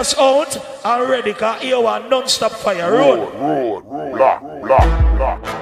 us out already, because here was non-stop fire road. Road, lock, lock, lock.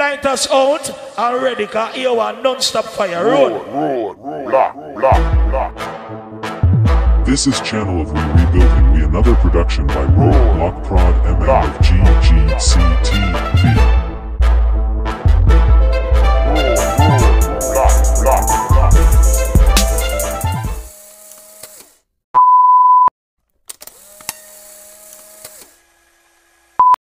lighters out and ready, because here we are non-stop fire road. Blah, blah, blah. This is channel of We Rebuilding We, another production by Road Block Prod MM of GGCTV.